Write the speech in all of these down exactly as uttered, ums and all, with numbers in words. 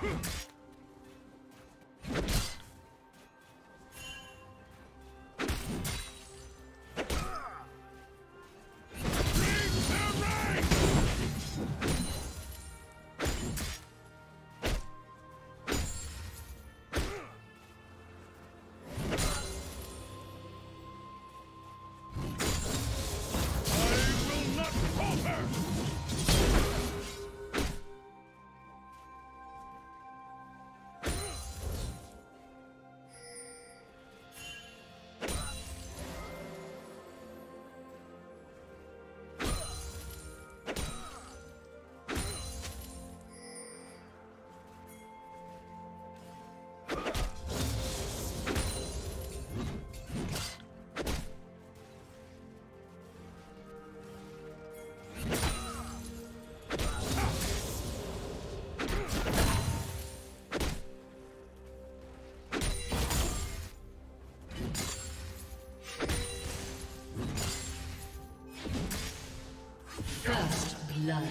First blood.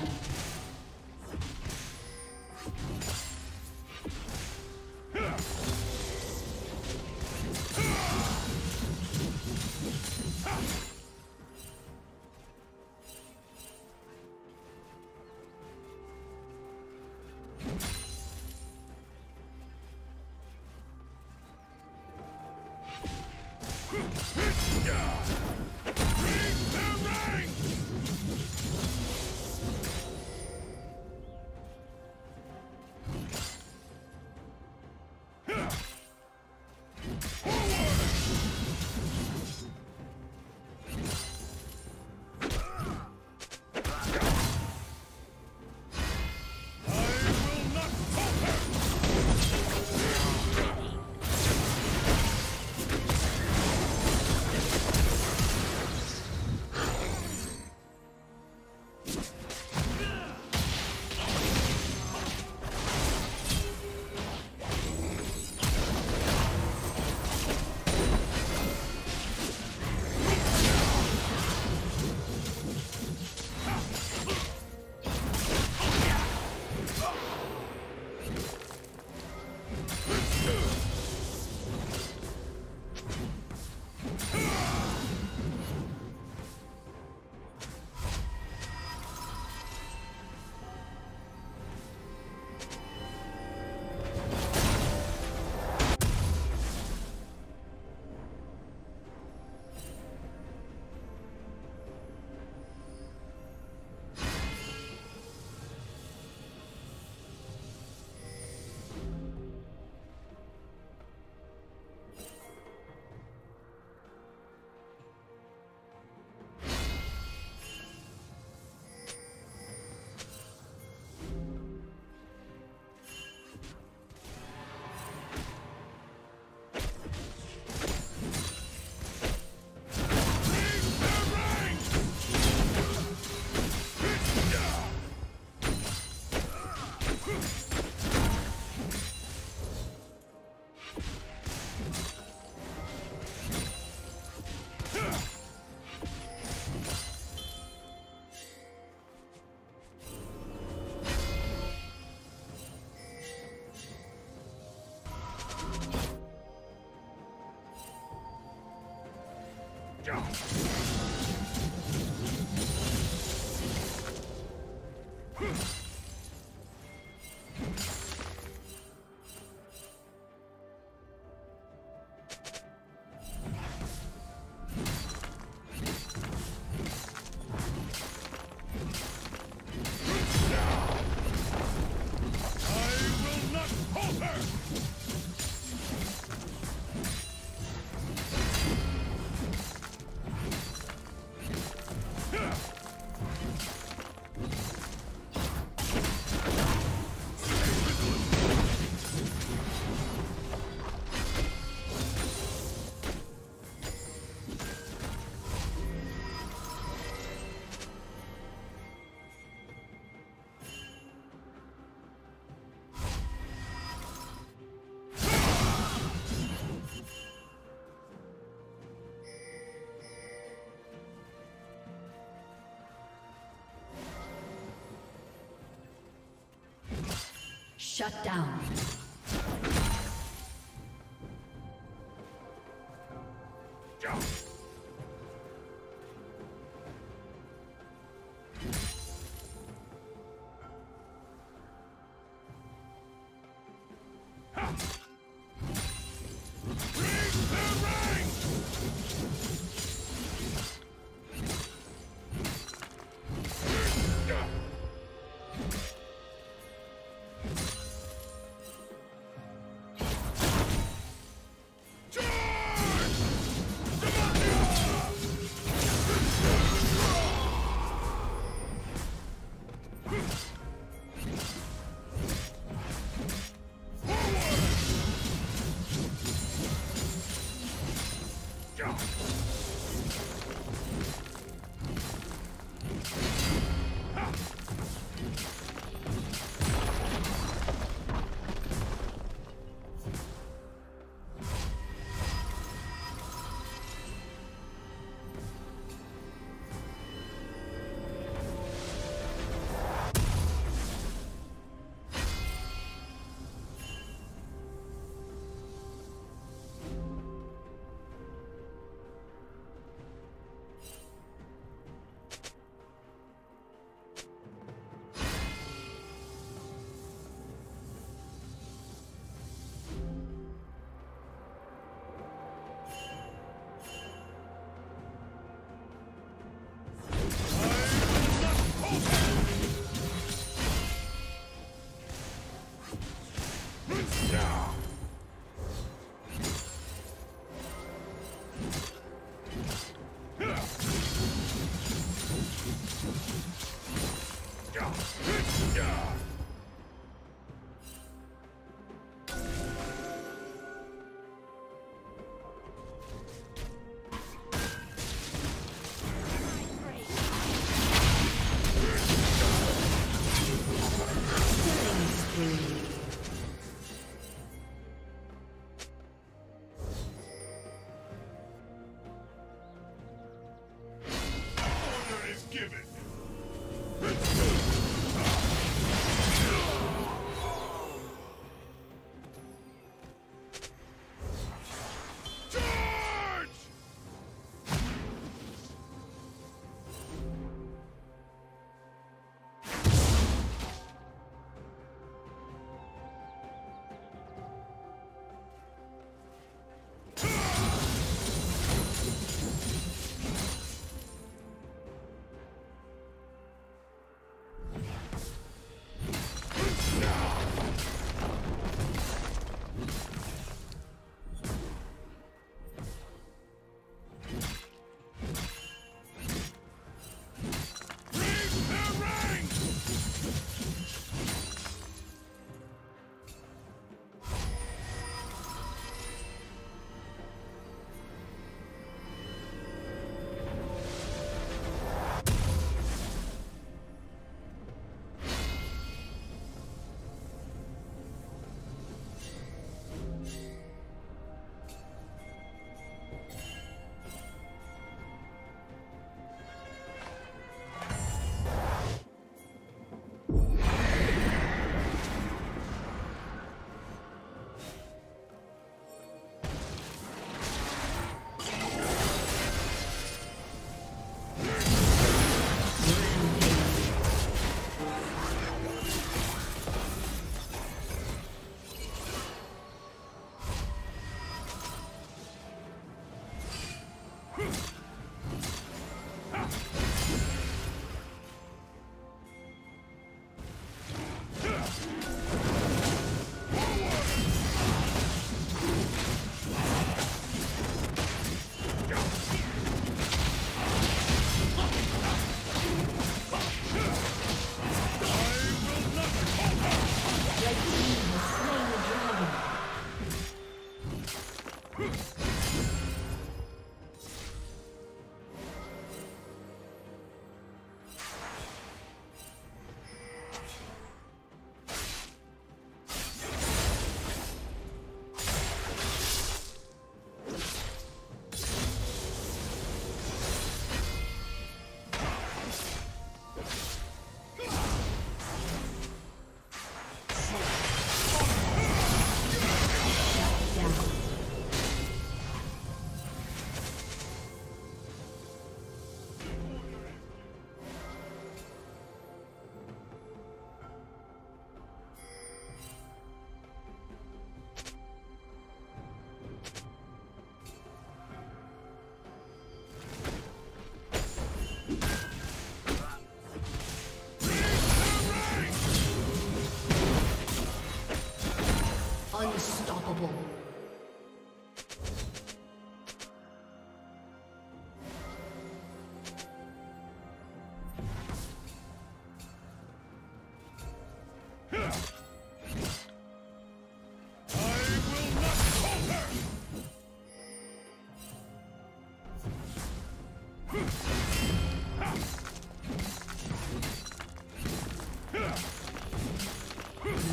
Shut down. Give it.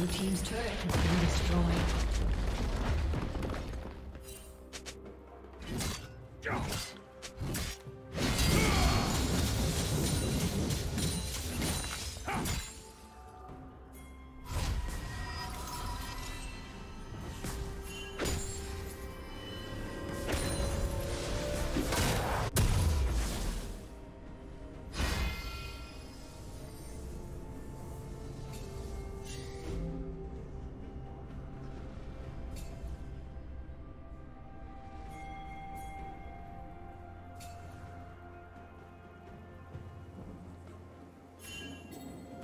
Blue team's turret has been destroyed.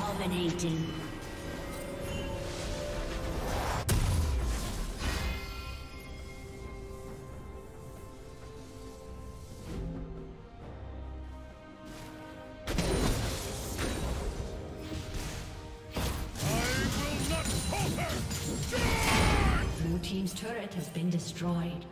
Dominating. I will not falter. Blue team's turret has been destroyed.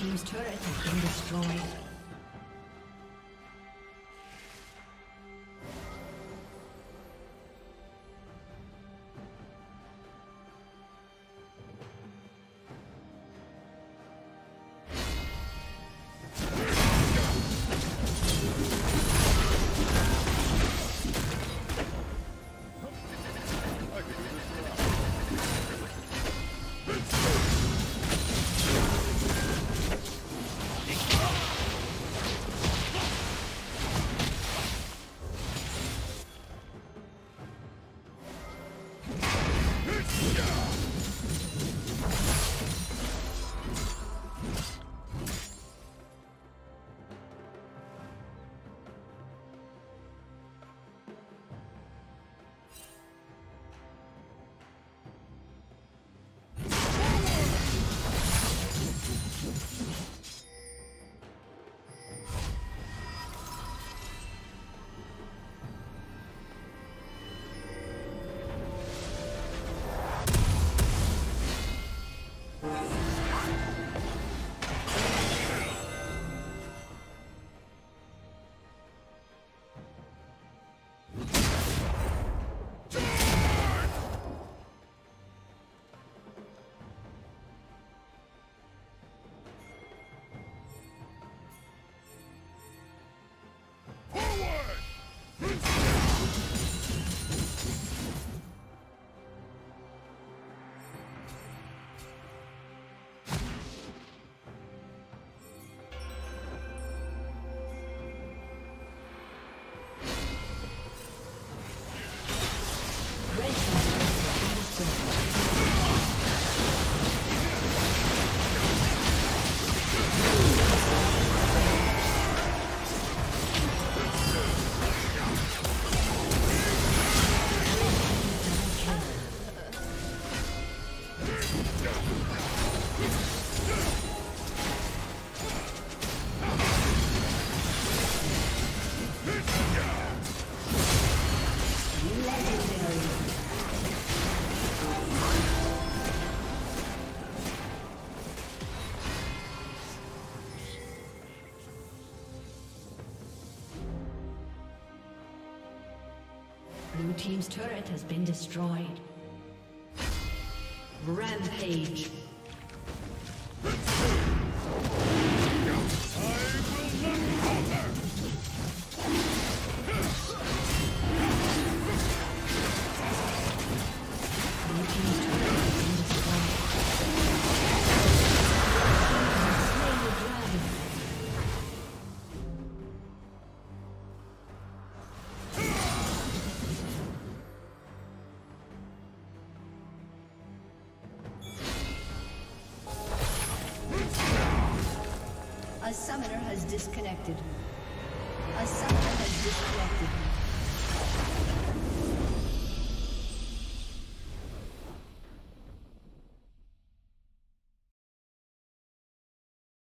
team's turret has been destroyed. Blue team's turret has been destroyed. Rampage. A summoner has disconnected. A summoner has disconnected.